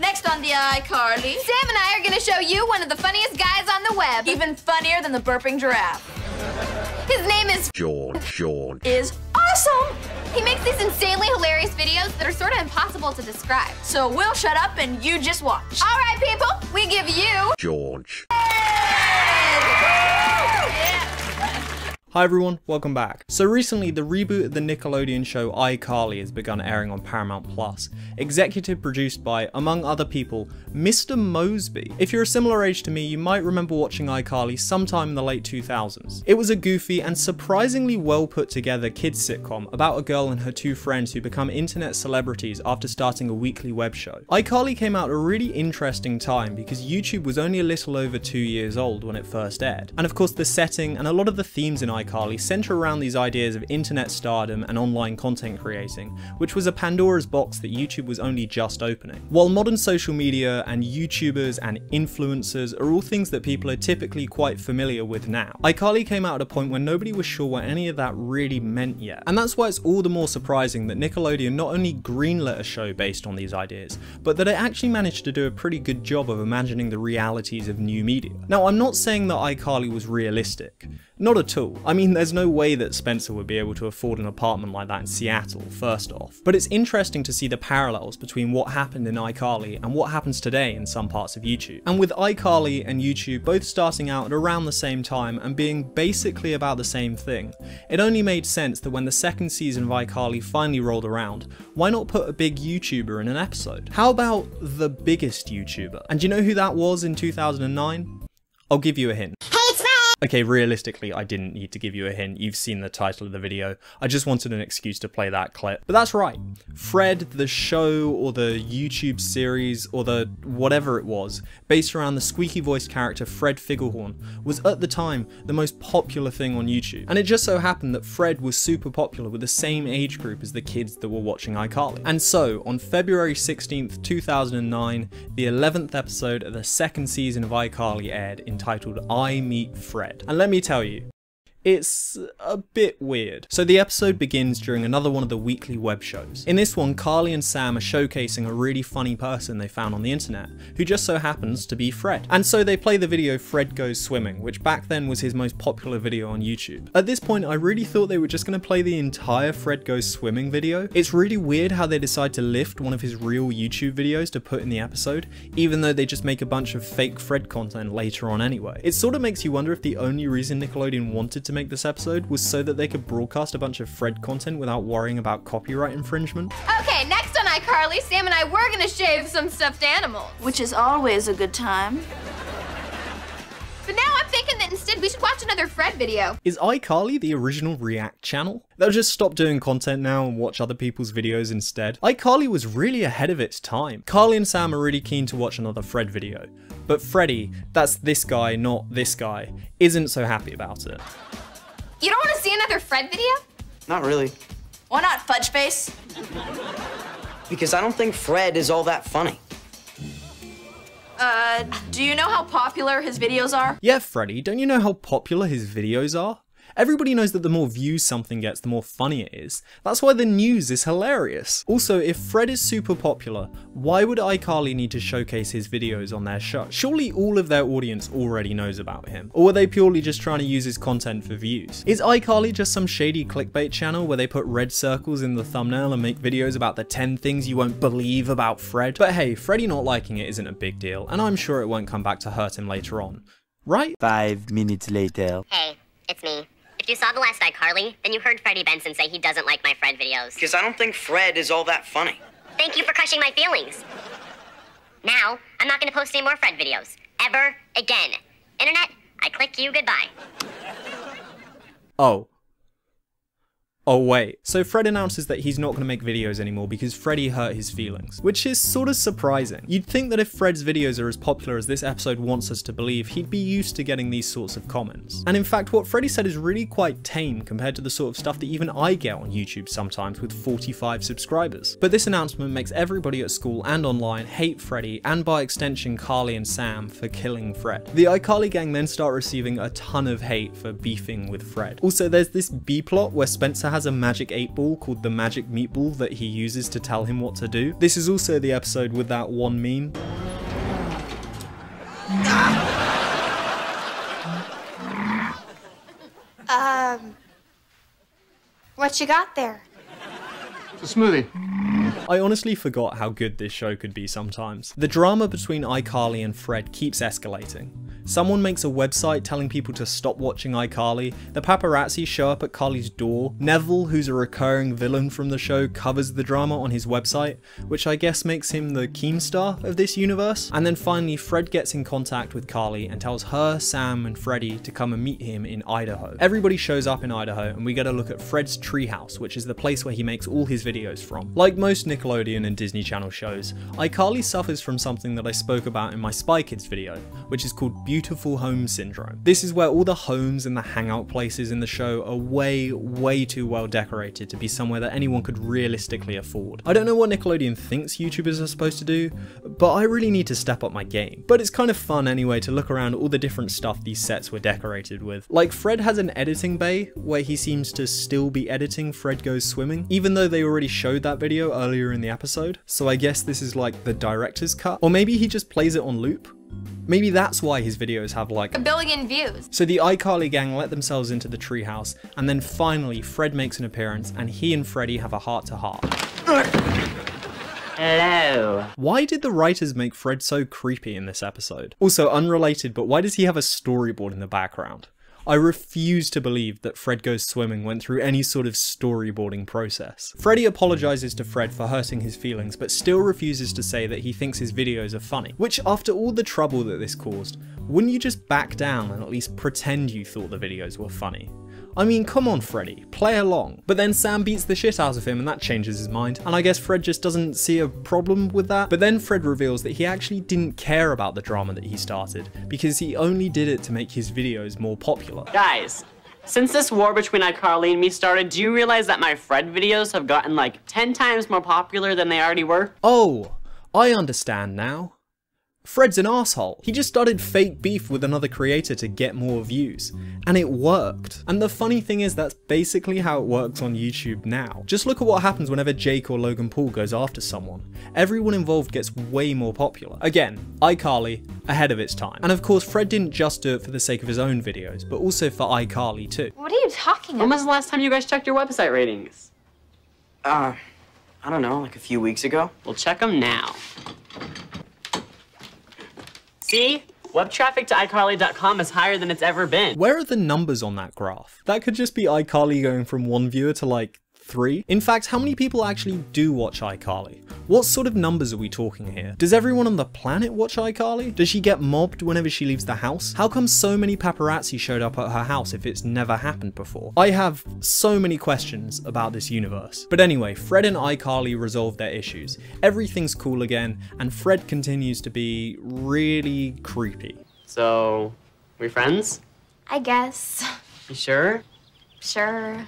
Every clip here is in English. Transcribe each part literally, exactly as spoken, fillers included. Next on the iCarly, Sam and I are going to show you one of the funniest guys on the web. Even funnier than the burping giraffe. His name is George. George is awesome. He makes these insanely hilarious videos that are sort of impossible to describe. So we'll shut up and you just watch. All right, people, we give you George. Hi everyone, welcome back. So recently, the reboot of the Nickelodeon show iCarly has begun airing on Paramount Plus, executive produced by, among other people, Mister Mosby. If you're a similar age to me, you might remember watching iCarly sometime in the late two thousands. It was a goofy and surprisingly well put together kids sitcom about a girl and her two friends who become internet celebrities after starting a weekly web show. iCarly came out at a really interesting time because YouTube was only a little over two years old when it first aired. And of course, the setting and a lot of the themes in iCarly centre around these ideas of internet stardom and online content creating, which was a Pandora's box that YouTube was only just opening. While modern social media and YouTubers and influencers are all things that people are typically quite familiar with now, iCarly came out at a point when nobody was sure what any of that really meant yet. And that's why it's all the more surprising that Nickelodeon not only greenlit a show based on these ideas, but that it actually managed to do a pretty good job of imagining the realities of new media. Now, I'm not saying that iCarly was realistic. Not at all. I mean, there's no way that Spencer would be able to afford an apartment like that in Seattle, first off. But it's interesting to see the parallels between what happened in iCarly and what happens today in some parts of YouTube. And with iCarly and YouTube both starting out at around the same time and being basically about the same thing, it only made sense that when the second season of iCarly finally rolled around, why not put a big YouTuber in an episode? How about the biggest YouTuber? And do you know who that was in two thousand nine? I'll give you a hint. Okay, realistically, I didn't need to give you a hint. You've seen the title of the video. I just wanted an excuse to play that clip. But that's right. Fred, the show or the YouTube series or the whatever it was, based around the squeaky voice character Fred Figglehorn, was at the time the most popular thing on YouTube. And it just so happened that Fred was super popular with the same age group as the kids that were watching iCarly. And so, on February sixteenth, two thousand nine, the eleventh episode of the second season of iCarly aired, entitled I Meet Fred. And let me tell you, it's a bit weird. So the episode begins during another one of the weekly web shows. In this one, Carly and Sam are showcasing a really funny person they found on the internet, who just so happens to be Fred. And so they play the video Fred Goes Swimming, which back then was his most popular video on YouTube. At this point, I really thought they were just gonna play the entire Fred Goes Swimming video. It's really weird how they decide to lift one of his real YouTube videos to put in the episode, even though they just make a bunch of fake Fred content later on anyway. It sort of makes you wonder if the only reason Nickelodeon wanted to make Make this episode was so that they could broadcast a bunch of Fred content without worrying about copyright infringement. Okay, next on iCarly, Sam and I were gonna shave some stuffed animals, which is always a good time. But now I'm thinking that instead we should watch another Fred video. Is iCarly the original React channel? They'll just stop doing content now and watch other people's videos instead. iCarly was really ahead of its time. Carly and Sam are really keen to watch another Fred video, but Freddy, that's this guy, not this guy, isn't so happy about it. You don't want to see another Fred video? Not really. Why not, Fudgeface? Because I don't think Fred is all that funny. Uh, do you know how popular his videos are? Yeah, Freddy, don't you know how popular his videos are? Everybody knows that the more views something gets, the more funny it is. That's why the news is hilarious. Also, if Fred is super popular, why would iCarly need to showcase his videos on their show? Surely all of their audience already knows about him. Or were they purely just trying to use his content for views? Is iCarly just some shady clickbait channel where they put red circles in the thumbnail and make videos about the ten things you won't believe about Fred? But hey, Freddy not liking it isn't a big deal, and I'm sure it won't come back to hurt him later on. Right? Five minutes later. Hey, it's me. If you saw the last iCarly, then you heard Freddie Benson say he doesn't like my Fred videos. Because I don't think Fred is all that funny. Thank you for crushing my feelings. Now, I'm not going to post any more Fred videos. Ever again. Internet, I click you goodbye. Oh. Oh wait, so Fred announces that he's not going to make videos anymore because Freddy hurt his feelings, which is sort of surprising. You'd think that if Fred's videos are as popular as this episode wants us to believe, he'd be used to getting these sorts of comments. And in fact, what Freddy said is really quite tame compared to the sort of stuff that even I get on YouTube sometimes with forty-five subscribers. But this announcement makes everybody at school and online hate Freddy and by extension Carly and Sam for killing Fred. The iCarly gang then start receiving a ton of hate for beefing with Fred. Also, there's this B-plot where Spencer has has a magic eight ball called the Magic Meatball that he uses to tell him what to do. This is also the episode with that one meme. Um, what you got there? It's a smoothie. I honestly forgot how good this show could be sometimes. The drama between iCarly and Fred keeps escalating. Someone makes a website telling people to stop watching iCarly, the paparazzi show up at Carly's door, Neville, who's a recurring villain from the show, covers the drama on his website, which I guess makes him the Keemstar of this universe, and then finally Fred gets in contact with Carly and tells her, Sam, and Freddy to come and meet him in Idaho. Everybody shows up in Idaho and we get a look at Fred's treehouse, which is the place where he makes all his videos from. Like most Nickelodeon and Disney Channel shows, iCarly suffers from something that I spoke about in my Spy Kids video, which is called Beautiful Home Syndrome. This is where all the homes and the hangout places in the show are way, way too well decorated to be somewhere that anyone could realistically afford. I don't know what Nickelodeon thinks YouTubers are supposed to do, but I really need to step up my game. But it's kind of fun anyway to look around all the different stuff these sets were decorated with. Like Fred has an editing bay where he seems to still be editing Fred Goes Swimming, even though they already showed that video earlier in the episode, so I guess this is like the director's cut, or maybe he just plays it on loop. Maybe that's why his videos have like a billion views. So the iCarly gang let themselves into the treehouse, and then finally Fred makes an appearance and he and Freddy have a heart to heart. Hello. Why did the writers make Fred so creepy in this episode? Also unrelated, but why does he have a storyboard in the background? I refuse to believe that Fred Goes Swimming went through any sort of storyboarding process. Freddy apologizes to Fred for hurting his feelings, but still refuses to say that he thinks his videos are funny. Which, after all the trouble that this caused, wouldn't you just back down and at least pretend you thought the videos were funny? I mean, come on Freddy, play along. But then Sam beats the shit out of him and that changes his mind, and I guess Fred just doesn't see a problem with that. But then Fred reveals that he actually didn't care about the drama that he started, because he only did it to make his videos more popular. Guys, since this war between iCarly and me started, do you realize that my Fred videos have gotten like ten times more popular than they already were? Oh, I understand now. Fred's an asshole. He just started fake beef with another creator to get more views. And it worked. And the funny thing is that's basically how it works on YouTube now. Just look at what happens whenever Jake or Logan Paul goes after someone. Everyone involved gets way more popular. Again, iCarly, ahead of its time. And of course, Fred didn't just do it for the sake of his own videos, but also for iCarly too. What are you talking about? When was the last time you guys checked your website ratings? Uh, I don't know, like a few weeks ago. We'll check them now. See? Web traffic to iCarly dot com is higher than it's ever been. Where are the numbers on that graph? That could just be iCarly going from one viewer to like three. In fact, how many people actually do watch iCarly? What sort of numbers are we talking here? Does everyone on the planet watch iCarly? Does she get mobbed whenever she leaves the house? How come so many paparazzi showed up at her house if it's never happened before? I have so many questions about this universe. But anyway, Fred and iCarly resolve their issues. Everything's cool again, and Fred continues to be really creepy. So, we friends? I guess. You sure? Sure.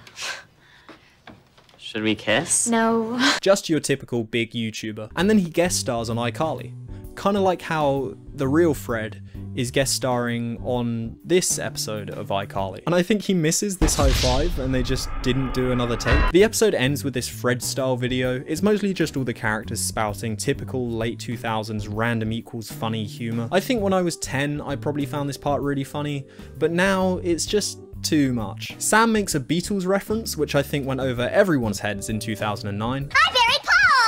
Should we kiss? No. Just your typical big YouTuber. And then he guest stars on iCarly. Kind of like how the real Fred is guest starring on this episode of iCarly. And I think he misses this high five and they just didn't do another take. The episode ends with this Fred style video. It's mostly just all the characters spouting typical late two thousands random equals funny humor. I think when I was ten, I probably found this part really funny, but now it's just too much. Sam makes a Beatles reference, which I think went over everyone's heads in two thousand nine. Hi, Barry Paul!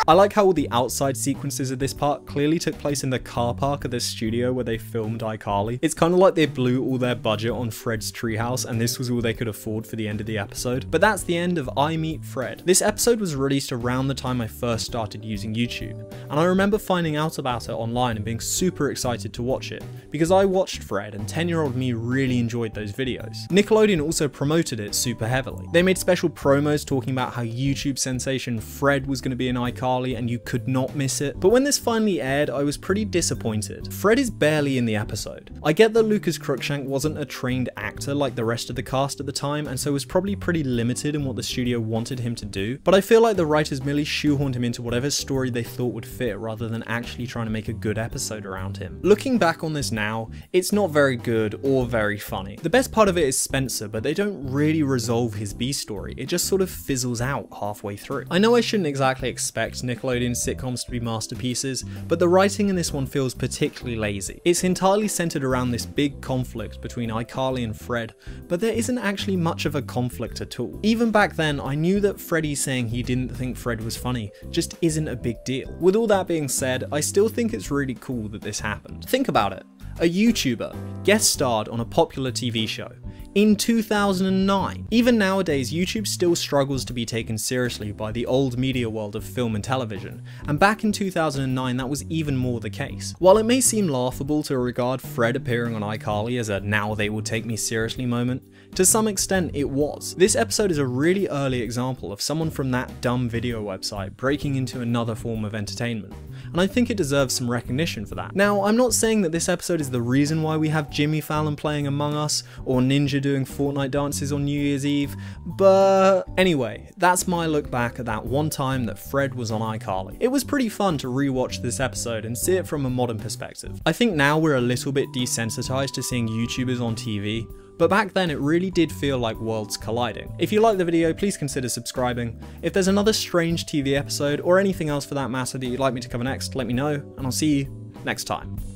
I like how all the outside sequences of this part clearly took place in the car park of the studio where they filmed iCarly. It's kind of like they blew all their budget on Fred's treehouse and this was all they could afford for the end of the episode. But that's the end of I Meet Fred. This episode was released around the time I first started using YouTube, and I remember finding out about it online and being super excited to watch it, because I watched Fred and ten year old me really enjoyed those videos. Nickelodeon also promoted it super heavily. They made special promos talking about how YouTube sensation Fred was going to be an iCarly Charlie and you could not miss it, but when this finally aired, I was pretty disappointed. Fred is barely in the episode. I get that Lucas Cruikshank wasn't a trained actor like the rest of the cast at the time, and so was probably pretty limited in what the studio wanted him to do, but I feel like the writers merely shoehorned him into whatever story they thought would fit rather than actually trying to make a good episode around him. Looking back on this now, it's not very good or very funny. The best part of it is Spencer, but they don't really resolve his B story, it just sort of fizzles out halfway through. I know I shouldn't exactly expect Nickelodeon sitcoms to be masterpieces, but the writing in this one feels particularly lazy. It's entirely centered around this big conflict between iCarly and Fred, but there isn't actually much of a conflict at all. Even back then, I knew that Freddy saying he didn't think Fred was funny just isn't a big deal. With all that being said, I still think it's really cool that this happened. Think about it. A YouTuber guest starred on a popular T V show in two thousand nine. Even nowadays, YouTube still struggles to be taken seriously by the old media world of film and television, and back in two thousand nine that was even more the case. While it may seem laughable to regard Fred appearing on iCarly as a now they will take me seriously moment, to some extent it was. This episode is a really early example of someone from that dumb video website breaking into another form of entertainment, and I think it deserves some recognition for that. Now, I'm not saying that this episode is the reason why we have Jimmy Fallon playing Among Us, or Ninja doing Fortnite dances on New Year's Eve, but anyway, that's my look back at that one time that Fred was on iCarly. It was pretty fun to rewatch this episode and see it from a modern perspective. I think now we're a little bit desensitized to seeing YouTubers on T V, but back then it really did feel like worlds colliding. If you like the video, please consider subscribing. If there's another strange T V episode, or anything else for that matter, that you'd like me to cover next, let me know, and I'll see you next time.